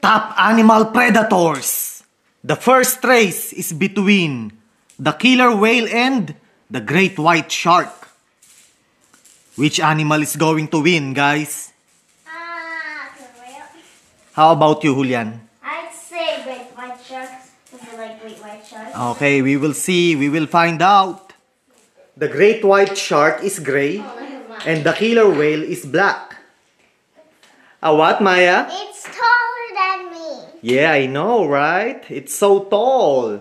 Top animal predators. The first race is between the killer whale and the great white shark. Which animal is going to win, guys? How about you, Hulyan? I'd say great white sharks. Because I like great white sharks. Okay, we will see. We will find out. The great white shark is gray and the killer whale is black. What, Maya? It's taller than me. Yeah, I know, right? It's so tall.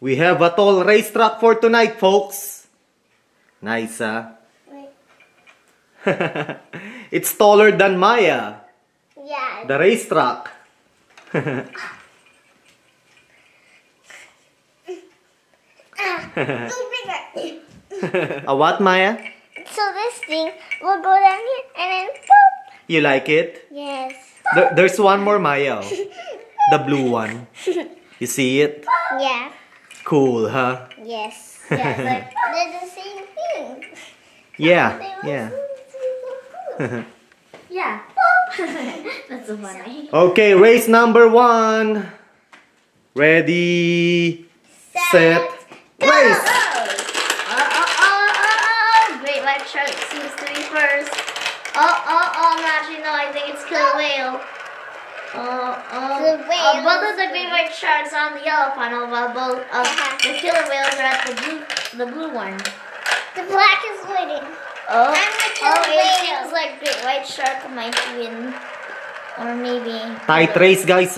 We have a tall racetrack for tonight, folks. Nice, huh? It's taller than Maya. Yeah. The racetrack. What, Maya? So this thing will go down here and then pop. You like it? Yes. There's one more, Maya. The blue one. You see it? Yeah. Cool, huh? Yes. Yeah, but they're the same thing. Yeah, yeah. Yeah. That's so funny. Okay, race number 1. Ready, set, go. Race. Great white shark seems to be first. Actually, no, I think it's killer whale. Both of the great white sharks are on the yellow panel, while both of the killer whales are at the blue one. The black is waiting. It seems like great white shark might win, or maybe tight race, guys.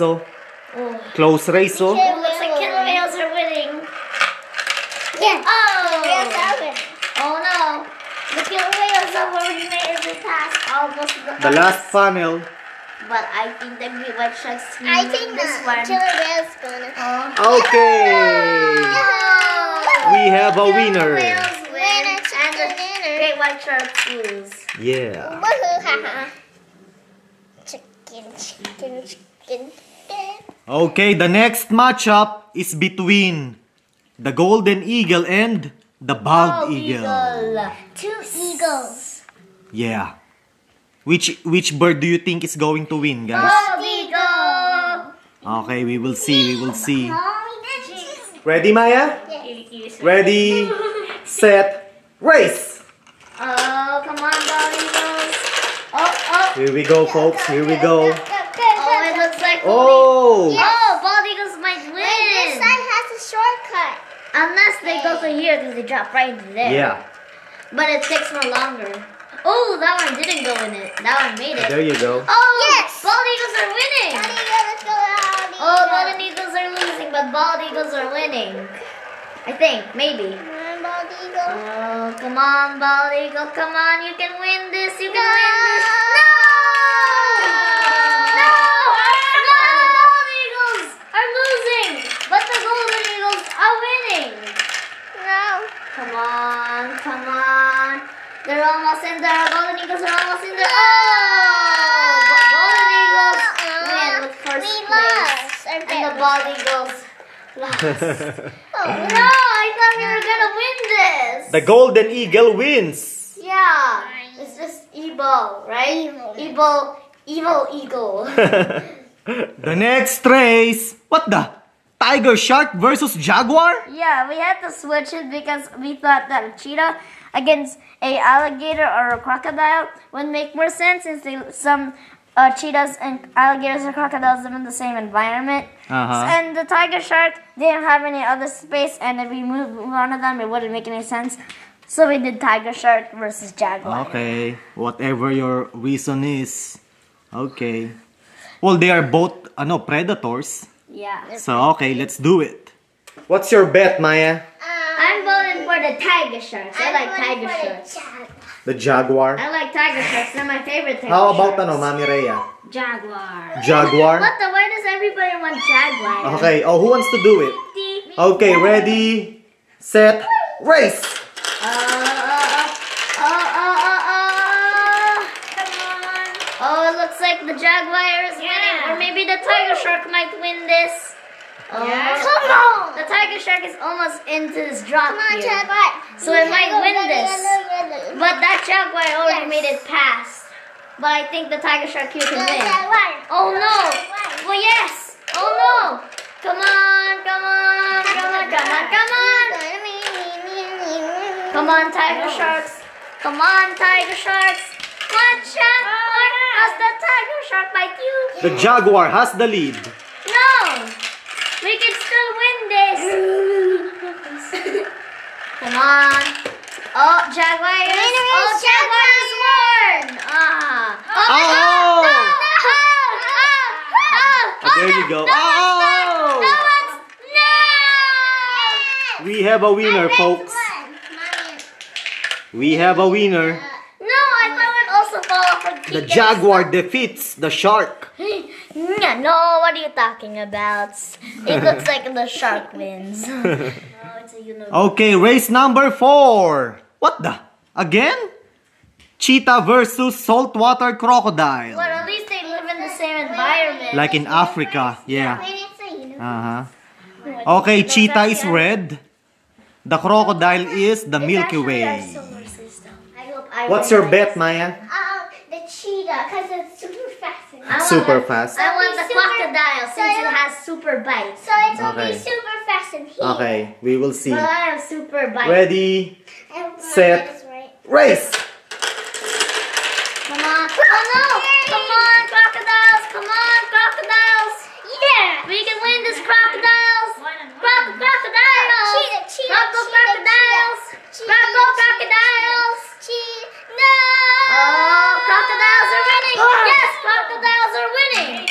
Close race. Looks like killer whales are winning. Yeah. Oh no, the killer whales are already made it past almost the last funnel. But I think the great white sharks win. I think this one. Killer whales gonna. Okay. We have a winner. Killer whales win, and the great white sharks lose. Yeah. Chicken. Okay, the next matchup is between the golden eagle and the bald eagle. Two eagles. Yeah. Which bird do you think is going to win, guys? Bald eagle. Okay, we will see. Ready, Maya? Yes. Ready, set, race. Oh, come on, bald eagles. Here we go, folks. Here we go. It looks like bald eagles might win. This side has a shortcut. Unless they go to here, because they drop right into there. Yeah. But it takes more longer. Oh, that one didn't go in it. That one made it. There you go. Oh, yes. Bald eagles are winning. Bald eagles go out. Oh, golden eagles are losing, but bald eagles are winning. I think, maybe. Come on, bald eagle. Oh, come on, bald eagle. Come on, you can win this. You can win this. No! No! Bald eagles are losing, but the golden eagles are winning. No. Come on, come on. They're almost in there. Golden eagles are almost in there. Golden eagles win with first place. And the bald eagles lost. No! I thought we were gonna win this. The golden eagle wins. Yeah. It's just evil, right? Evil eagle. The next race. What the? Tiger shark versus jaguar? Yeah, we had to switch it because we thought that a cheetah against a alligator or a crocodile would make more sense, since some cheetahs and alligators or crocodiles live in the same environment. And the tiger shark didn't have any other space, and if we moved one of them, it wouldn't make any sense. So we did tiger shark versus jaguar. Okay, whatever your reason is. Okay. Well, they are both predators. Yeah. So, okay, let's do it. What's your bet, Maya? I'm voting for the tiger sharks. I like tiger sharks. The jaguar? I like tiger sharks. They're my favorite tiger sharks. How about Mami Rhea? Jaguar. Jaguar? What the? Why does everybody want jaguar? Okay. Oh, who wants to do it? Okay, ready, set, race. Come on. Oh, it looks like the jaguar is winning. Or maybe the tiger shark might win this. Come on! The tiger shark is almost into this drop here. So it might win this. But that jaguar already made it past. But I think the tiger shark here can win. Oh no! for yes. Oh no. Come on, come on, come on, come on, come on. Come on, tiger sharks. Come on, tiger sharks. One shark more has the tiger shark bite you. The jaguar has the lead. No. We can still win this. Come on. Oh, jaguar is. Oh, jaguar has won. Ah. Oh, my God. No. Oh, there you go. No. We have a winner, folks. We have a winner. No, I thought it also fall off and defeat. The jaguar defeats the shark. No, what are you talking about? It looks like the shark wins. No, it's a universe. Okay, race number 4. What the? Again? Cheetah versus saltwater crocodile. Well, at least they live in the same environment. Like in Africa, yeah. Okay, cheetah is red. The crocodile is the Milky Way. What's your bet, Maya? The cheetah, because it's super fast. I want the crocodile since it has super bite. So it's only super fast in here. Okay, we will see. Well, I have super bite. Ready, set, race! Come on. Oh no! Come on, crocodiles! Come on, crocodiles! Yeah! We can win this, crocodiles! Crocodiles! Cheetah, cheetah! Crocodiles! Crocodiles! No! Oh, crocodiles are winning! Yes, crocodiles are winning!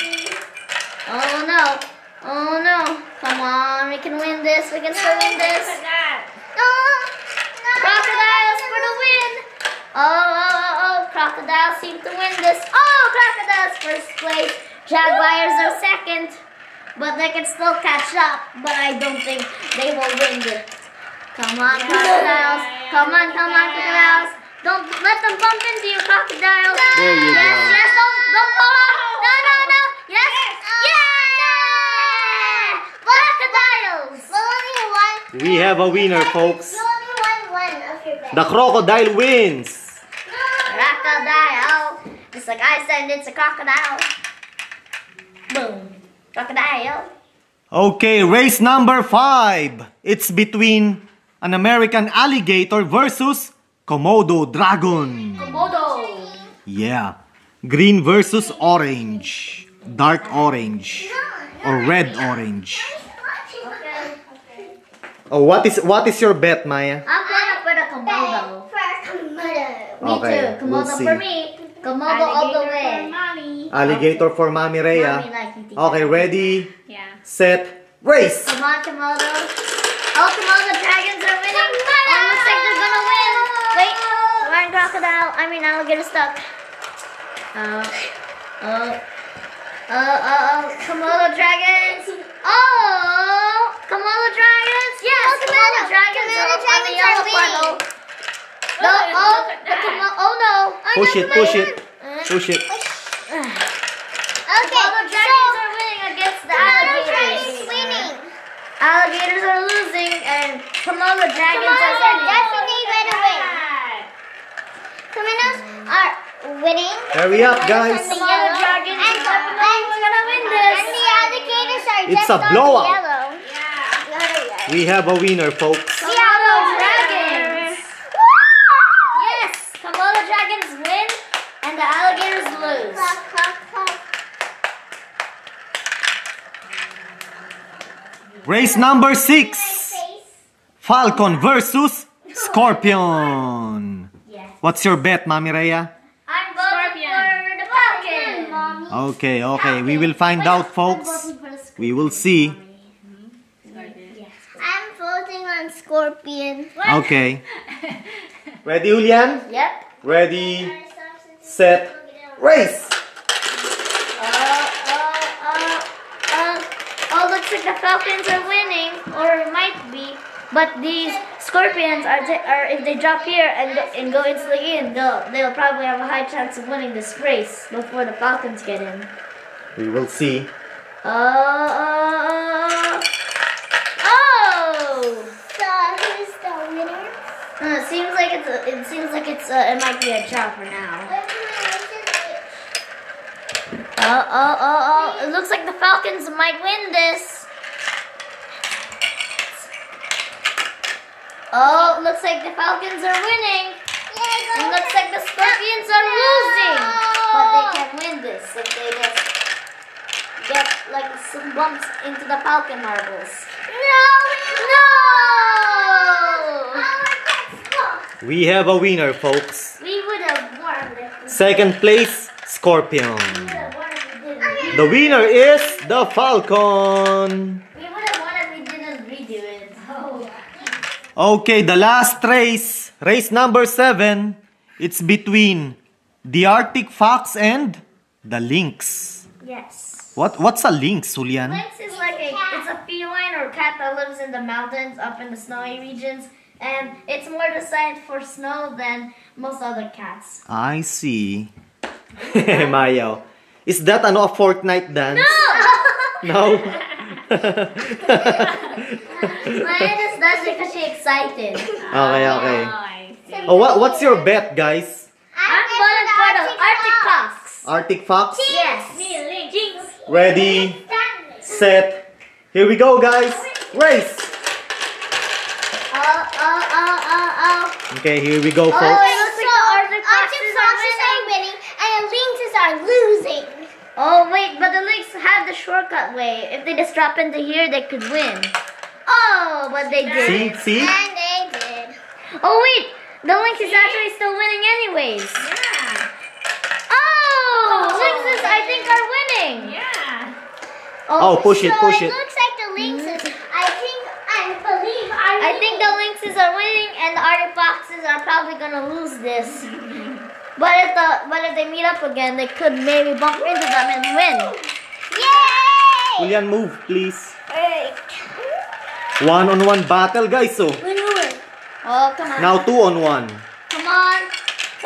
Oh no! Oh no! Come on, we can win this! We can still win this! No! Crocodiles for the win! Crocodiles seem to win this. Oh, crocodiles first place. Jaguars are second. But they can still catch up. But I don't think they will win this. Come on, crocodiles. Come on, come on, crocodiles. Don't let them bump into you, crocodiles. There you go. Yes, don't fall off. No, no, no. Yes. Yeah. Crocodiles. We have a winner, folks. The crocodile wins. Crocodile. Just like I said, it's a crocodile. Boom. Crocodile. Okay, race number 5. It's between an American alligator versus Komodo dragon. Komodo. Yeah. Green versus orange. Dark orange. Or red orange. Okay. Oh, what is your bet, Maya? I'm gonna put a Komodo. Me too. Komodo for me. Komodo all the way. Alligator for Mommy Rhea. Okay, ready, set, race. Come on, Komodo. Oh, Komodo dragons are winning. Komodo. Almost like they're gonna win. Wait, one crocodile. Alligator stuck. Komodo dragons. Oh, Komodo dragons. Yes, Komodo dragons are on the yellow puddle. No, oh no. Push it, push it. Push it. Okay, the dragons are winning against the alligators. Alligators are losing, and Komodo dragons are winning. Definitely gonna win. Komodos are winning. Hurry up, guys. Komodo dragons are gonna win this. And the alligators are just on the yellow. Yeah. We have a winner, folks. Race number 6. Falcon versus Scorpion. What's your bet, Mommy Rhea? I'm voting for the Falcon, Mommy. Okay. We will find out, folks. We will see. I'm voting on Scorpion. Okay. Ready, Hulyan? Yep. Ready, set, race. The falcons are winning, or might be, but these scorpions are if they drop here and go into the game, they'll probably have a high chance of winning this race before the falcons get in. We will see. So who's the winner? It might be a draw for now. It looks like the Falcons might win this. Oh, it looks like the Falcons are winning. It looks like the Scorpions are losing. But they can win this if they just get like some bumps into the Falcon marbles. No! We have a winner, folks. We would have won this. Second place, Scorpion. The winner is the Falcon. We would have won if we didn't redo it. Oh. Okay, the last race. Race number 7. It's between the Arctic Fox and the Lynx. Yes. What's a lynx, Hulyan? Lynx is like it's a feline or cat that lives in the mountains, up in the snowy regions. And it's more designed for snow than most other cats. I see. Maya, is that a Fortnite dance? No! No? Maya just does it because she's excited. Okay, okay. Oh, what's your bet, guys? I'm going for the Arctic Fox. Arctic Fox? Yes. Ready, set, here we go, guys. Race! Oh. Okay, here we go, folks. Arctic Fox are winning and the lynxes are losing. Oh, wait, but the lynx have the shortcut way. If they just drop into here, they could win. Oh, but they didn't. See? And they did. Oh, wait, the lynx is actually still winning anyways. Yeah. Oh, lynxes, I think, are winning. Yeah. Oh, push it. It looks like the lynxes, I think the lynxes are winning and the Arctic Foxes are probably gonna lose this. But if they meet up again, they could maybe bump into them and win. Yay! Hulyan, move, please. Alright. 1-on-1 battle, guys. So. Oh, come on. Now 2-on-1. Come on, Arctic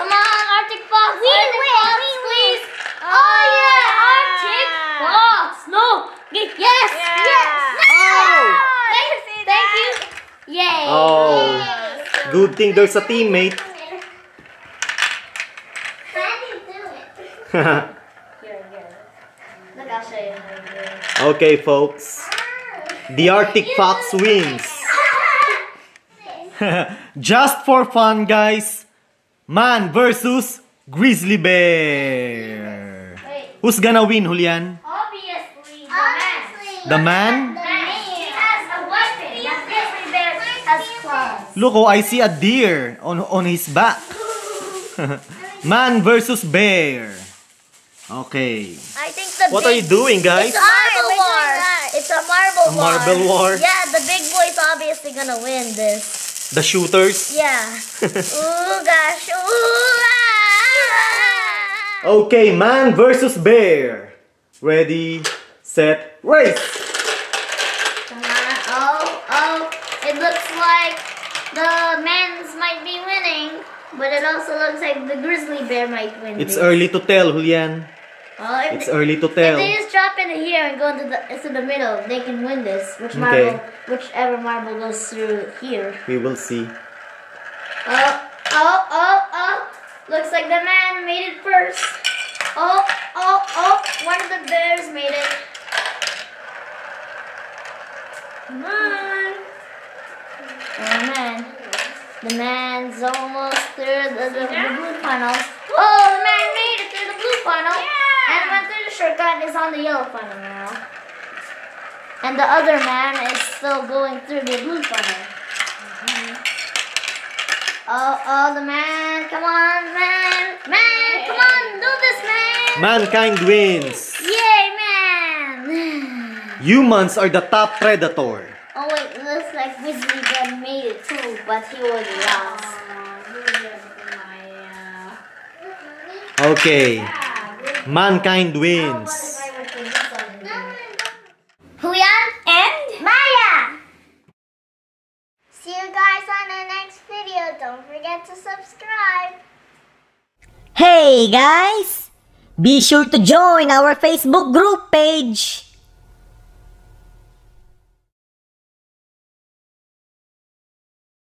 Fox. Arctic Fox, please. Oh yeah, Arctic Fox. No. Yes. Oh. Thank you. Yay. Oh, yay. Good thing there's a teammate. How do you do it? Look, I'll show you. Okay, folks. The Arctic Fox wins. Just for fun, guys. Man versus grizzly bear. Wait. Who's gonna win, Hulyan? Obviously, the man. Look, oh, I see a deer on his back. Man versus bear. Okay. What are you doing, guys? It's a marble war. It's a marble war. Yeah, the big boy's obviously gonna win this. The shooters? Yeah. Ooh, gosh. Ooh, ah. Okay, man versus bear. Ready, set, race. It looks like the men's might be winning, but it also looks like the grizzly bear might win. It's early to tell, Hulyan. Oh, it's early to tell. If they just drop in here and go into the middle, they can win this. Whichever marble goes through here. We will see. Oh! Looks like the man made it first. Oh! One of the bears made it. Come on. Oh man, the man's almost through the blue funnel. Oh, the man made it through the blue funnel, and went through the shortcut and is on the yellow funnel now. And the other man is still going through the blue funnel. Oh, the man! Come on, man! Come on, do this, man! Mankind wins. Yay, man! Humans are the top predator. Oh wait, it looks like grizzly bear made it too, but he was lost. Okay, mankind wins. Hulyan and Maya! See you guys on the next video. Don't forget to subscribe. Hey guys! Be sure to join our Facebook group page.